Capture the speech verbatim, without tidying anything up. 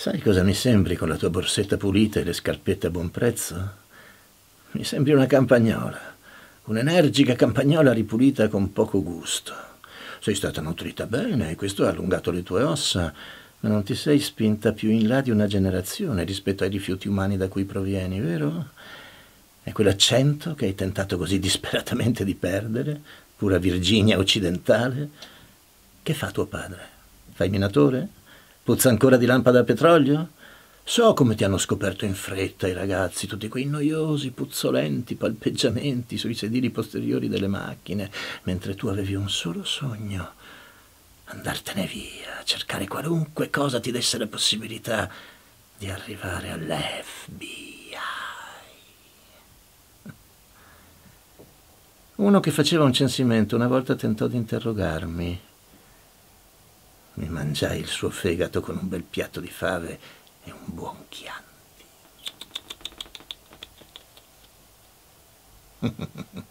Sai cosa mi sembri con la tua borsetta pulita e le scarpette a buon prezzo? Mi sembri una campagnola, un'energica campagnola ripulita con poco gusto. Sei stata nutrita bene e questo ha allungato le tue ossa, ma non ti sei spinta più in là di una generazione rispetto ai rifiuti umani da cui provieni, vero? E quell'accento che hai tentato così disperatamente di perdere, pura Virginia occidentale, che fa tuo padre? Fai minatore? Puzza ancora di lampada a petrolio? So come ti hanno scoperto in fretta i ragazzi, tutti quei noiosi, puzzolenti palpeggiamenti sui sedili posteriori delle macchine, mentre tu avevi un solo sogno, andartene via, cercare qualunque cosa ti desse la possibilità di arrivare all'F B I. Uno che faceva un censimento una volta tentò di interrogarmi. Mi mangiai il suo fegato con un bel piatto di fave e un buon Chianti.